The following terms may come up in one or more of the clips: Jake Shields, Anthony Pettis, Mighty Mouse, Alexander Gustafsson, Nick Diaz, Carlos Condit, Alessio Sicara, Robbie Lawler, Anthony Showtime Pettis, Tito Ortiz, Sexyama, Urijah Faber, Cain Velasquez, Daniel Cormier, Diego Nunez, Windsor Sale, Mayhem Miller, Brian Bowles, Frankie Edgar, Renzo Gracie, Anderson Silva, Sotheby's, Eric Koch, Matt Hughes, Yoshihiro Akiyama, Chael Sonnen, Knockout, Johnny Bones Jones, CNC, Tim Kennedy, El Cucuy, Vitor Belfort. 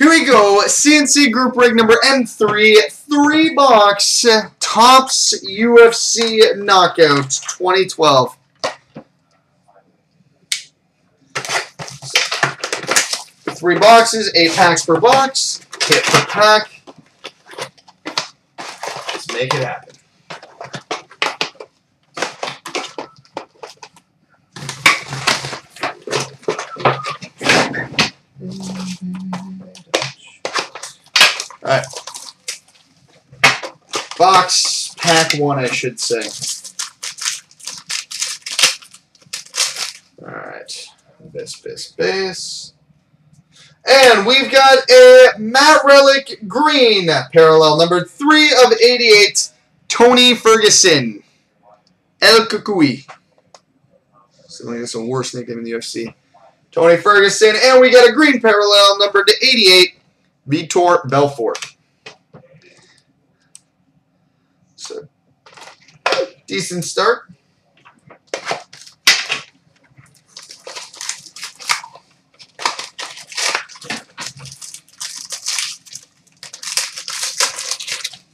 Here we go, CNC group break number M3, 3-box, Topps UFC Knockout 2012. So, 3 boxes, 8 packs per box, hit per pack. Let's make it happen. Alright. Box pack 1, I should say. Alright. Base. And we've got a Matt Relick green. Parallel number 3/88. Tony Ferguson. El Cucuy. Still think that's a worse nickname in the UFC. Tony Ferguson. And we got a green parallel number 2/88. Vitor Belfort. So, decent start.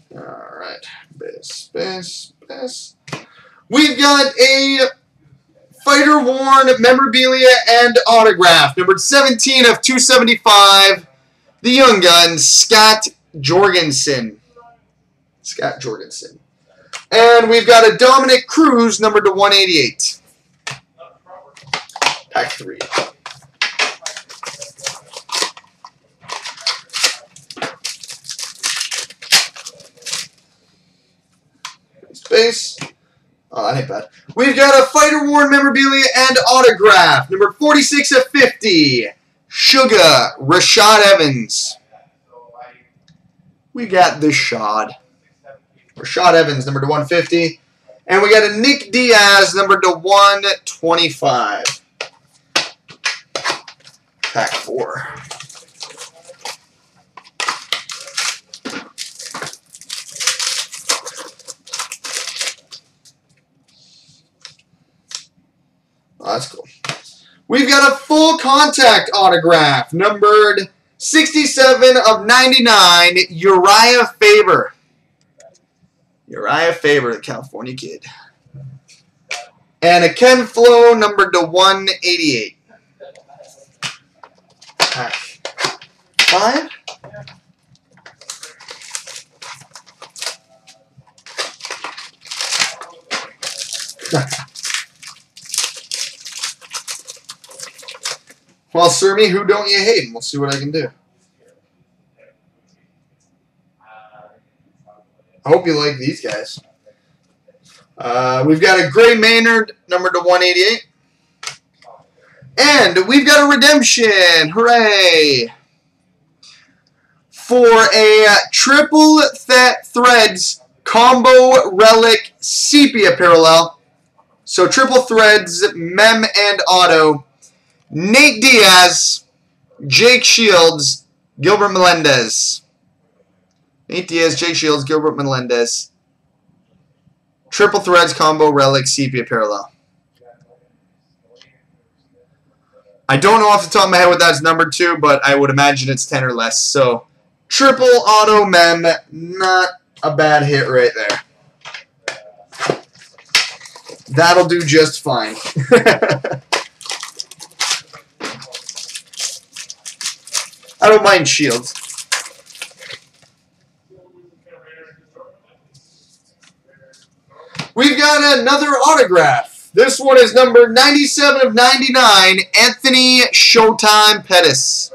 All right, best. We've got a fighter worn memorabilia and autograph, numbered 17/275. The young gun, Scott Jorgensen. And we've got a Dominick Cruz, numbered to 188. Pack 3. Space. Oh, that ain't bad. We've got a fighter worn memorabilia and autograph, number 46/50. Sugar, Rashad Evans. We got the Shad. Rashad Evans, number to 150. And we got a Nick Diaz, number to 125. Pack 4. Oh, that's cool. We've got a full contact autograph, numbered 67/99, Urijah Faber. Urijah Faber, the California kid. And a Ken Flo, numbered to 188. Pack 5. Well, sir, me, who don't you hate? And we'll see what I can do. I hope you like these guys. We've got a Gray Maynard, numbered to 188. And we've got a redemption. Hooray! For a triple threads combo relic sepia parallel. So triple threads, mem and auto. Nate Diaz, Jake Shields, Gilbert Melendez. Nate Diaz, Jake Shields, Gilbert Melendez. Triple threads combo relic sepia parallel. I don't know off the top of my head what that's numbered to, but I would imagine it's 10 or less. So triple auto mem, not a bad hit right there. That'll do just fine. I don't mind Shields. We've got another autograph. This one is number 97/99, Anthony Showtime Pettis.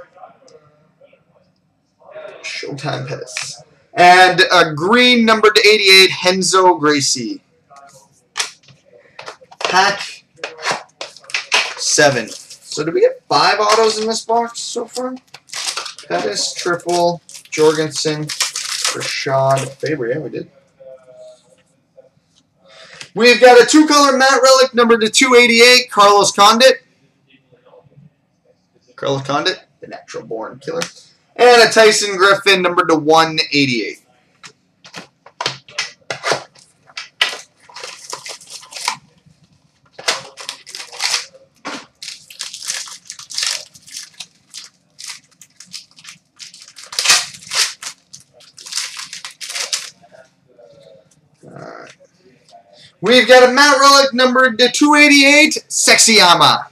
And a green number to 88, Renzo Gracie. Pack 7. So did we get 5 autos in this box so far? Pettis, Triple, Jorgensen, Rashad, Faber. Yeah, we did. We've got a 2-color Matt Relick, number to 288, Carlos Condit. Carlos Condit, the natural born killer. And a Tyson Griffin, number to 188. We've got a Matt Relick numbered to 288, Sexyama.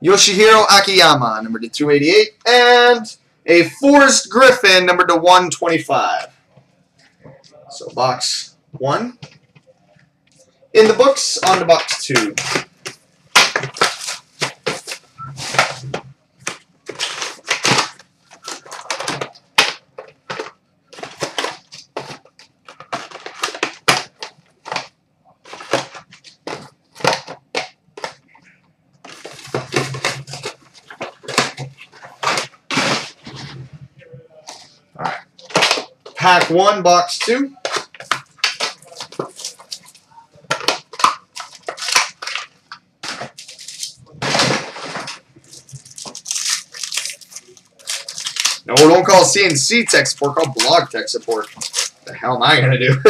Yoshihiro Akiyama numbered to 288, and a Forrest Griffin numbered to 125. So box one in the books, on to box two. Pack one, box two. No, don't call CNC tech support, call blog tech support. What the hell am I gonna do?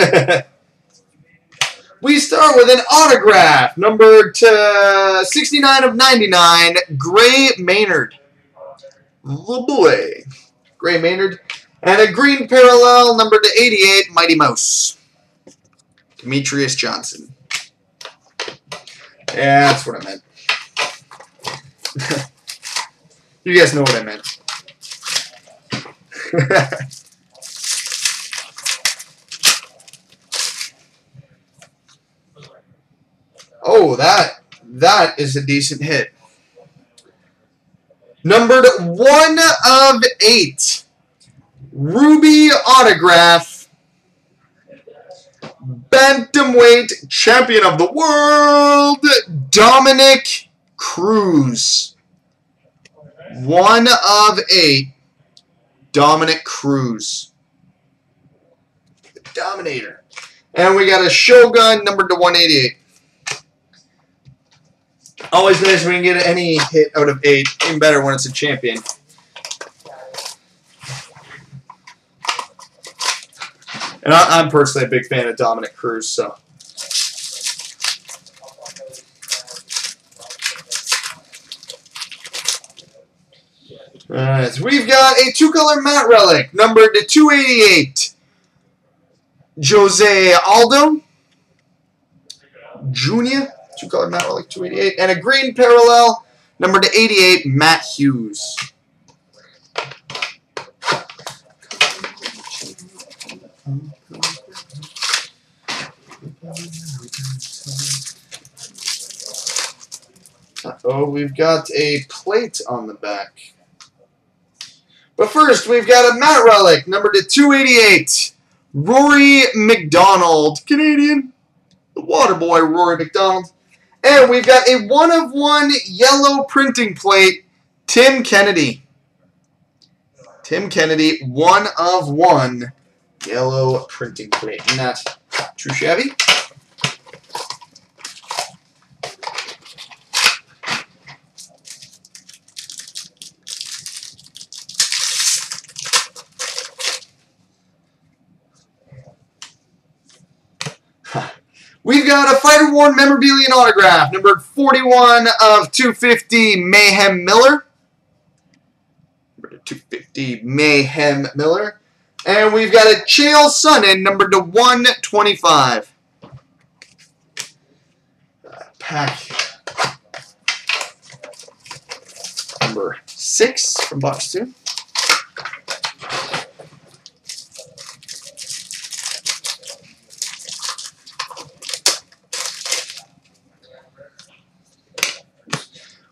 We start with an autograph, number 69/99, Gray Maynard. The boy. Gray Maynard. And a green parallel, number to 88, Mighty Mouse. Demetrious Johnson. Yeah, that's what I meant. You guys know what I meant. Oh, that is a decent hit. Numbered 1/8. Ruby autograph, bantamweight champion of the world, Dominick Cruz. 1/8, Dominick Cruz, the Dominator. And we got a Shogun numbered to 188. Always nice when you can get any hit out of 8. Even better when it's a champion. And I'm personally a big fan of Dominick Cruz, so. Alright, so we've got a two-color Matt Relick, numbered to 288. Jose Aldo Jr., two-color Matt Relick, 288. And a green parallel, numbered to 88, Matt Hughes. Uh-oh, we've got a plate on the back. But first, we've got a Matt Relick, numbered to 288. Rory MacDonald, Canadian. The water boy, Rory MacDonald. And we've got a 1/1 yellow printing plate, Tim Kennedy. Tim Kennedy, 1/1 yellow printing plate. Not too shabby. We've got a fighter worn memorabilia autograph, numbered 41/250, Mayhem Miller. Numbered 250, Mayhem Miller. And we've got a Chael Sonnen, numbered to 125. Pack number 6 from box 2.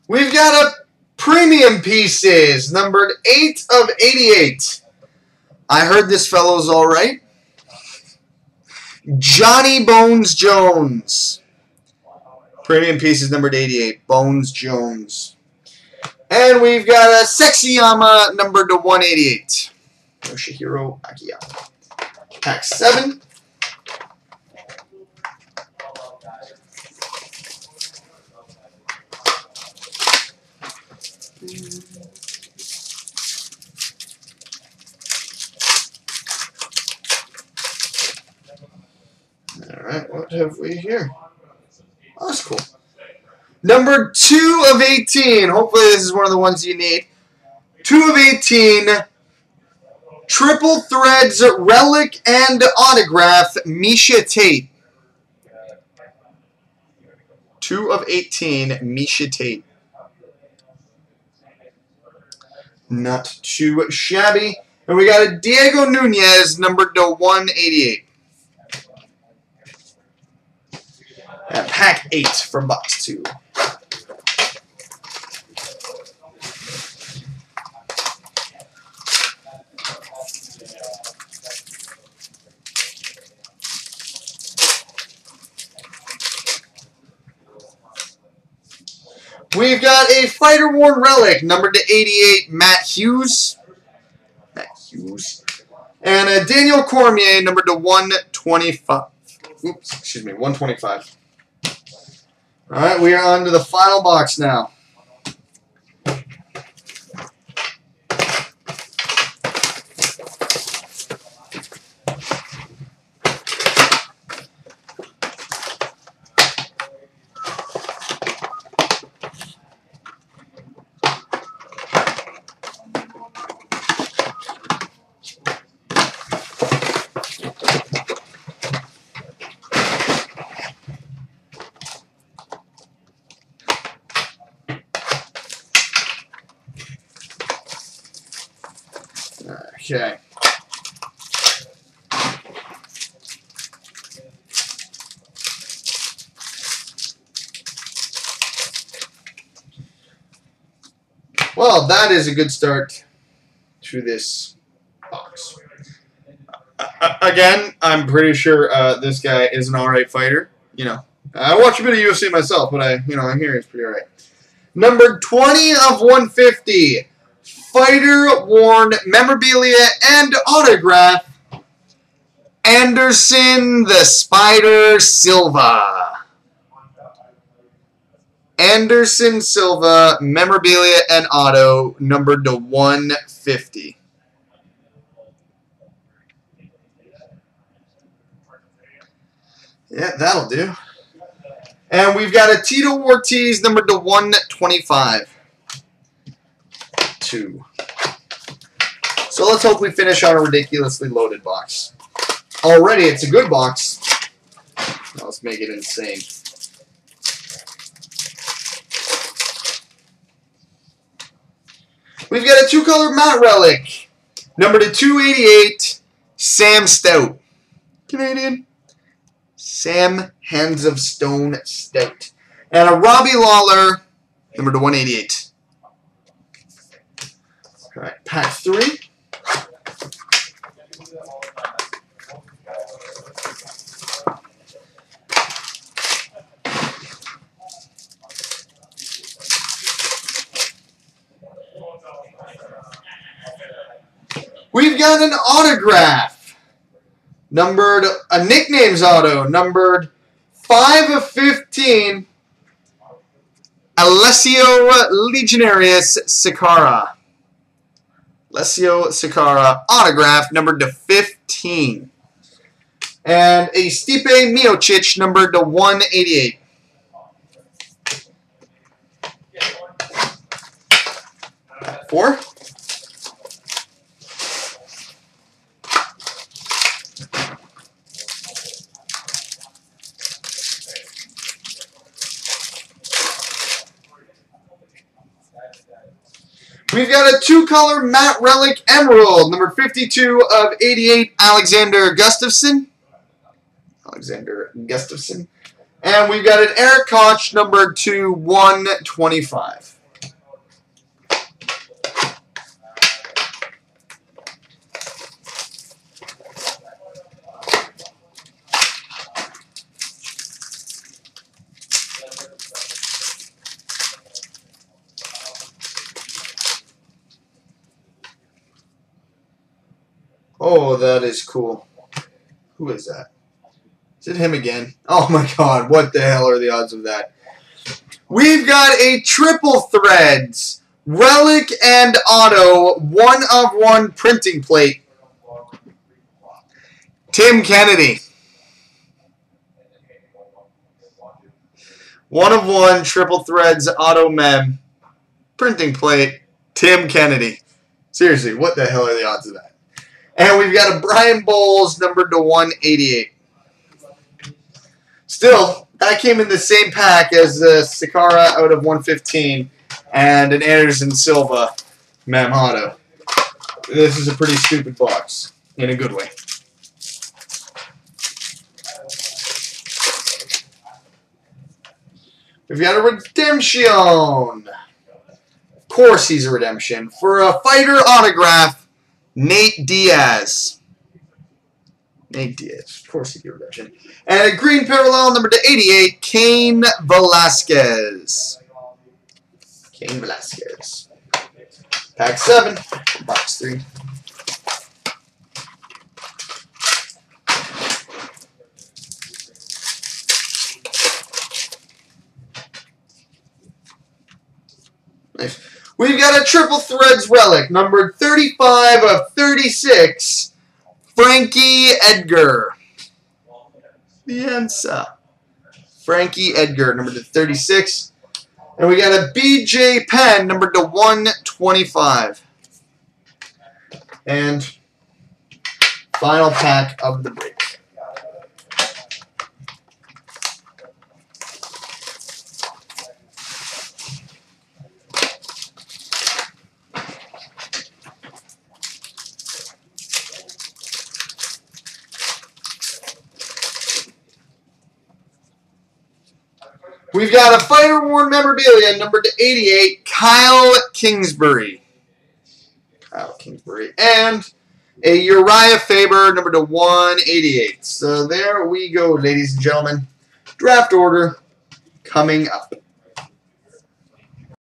We've got a premium pieces, numbered 8/88. I heard this fellow's all right. Johnny Bones Jones. Premium pieces, numbered 88, Bones Jones. And we've got a Sexyama, numbered to 188. Yoshihiro Akiyama. Pack 7. Alright, what have we here? Oh, that's cool. Number 2/18. Hopefully this is one of the ones you need. 2/18. Triple Threads Relic and Autograph, Miesha Tate. 2 of 18, Miesha Tate. Not too shabby. And we got a Diego Nunez, numbered to 188. At pack 8 from box 2. We've got a fighter-worn relic, numbered to 88, Matt Hughes. And a Daniel Cormier, numbered to 125. Oops, excuse me, 125. All right, we are on to the final box now. Okay. Well, that is a good start to this box. Again, I'm pretty sure this guy is an alright fighter. You know, I watch a bit of UFC myself, but I'm hearing he's pretty alright. Number 20 of 150. Fighter-worn memorabilia and autograph, Anderson the Spider Silva. Anderson Silva, memorabilia and auto, numbered to 150. Yeah, that'll do. And we've got a Tito Ortiz, numbered to 125. So let's hope we finish on a ridiculously loaded box. Already, it's a good box. Now let's make it insane. We've got a two-color Matt Relick, number to 288, Sam Stout. Canadian. Sam Hands of Stone Stout. And a Robbie Lawler, number to 188. All right, pack 3. We've got an autograph, numbered a nicknames auto, numbered 5 of 15. Alessio Legionarius Sicara. Alessio Sicara, autograph, numbered to 15. And a Stipe Miocic, numbered to 188. Pack 4. We've got a two-color Matt Relick Emerald, number 52 of 88, Alexander Gustafsson. Alexander Gustafsson. And we've got an Eric Koch, number 125. Oh, that is cool. Who is that? Is it him again? Oh my god, what the hell are the odds of that? We've got a triple threads, relic and auto, 1 of 1 printing plate. Tim Kennedy. 1 of 1 triple threads auto mem printing plate. Tim Kennedy. Seriously, what the hell are the odds of that? And we've got a Brian Bowles, numbered to 188. Still, That came in the same pack as the Sakara out of 115 and an Anderson Silva Mamado. This is a pretty stupid box, in a good way. We've got a redemption. Of course he's a redemption. For a fighter autograph, Nate Diaz. Nate Diaz. Of course he'd be a redemption. And a green parallel number to 88, Cain Velasquez. Cain Velasquez. Pack 7, box 3. Nice. We've got a triple threads relic, numbered 35 of 36, Frankie Edgar. The answer. Frankie Edgar, numbered to 36. And we got a BJ Penn, numbered to 125. And final pack of the break. We've got a fighter worn memorabilia, number to 88, Kyle Kingsbury. Kyle Kingsbury. And a Urijah Faber, number to 188. So there we go, ladies and gentlemen. Draft order coming up.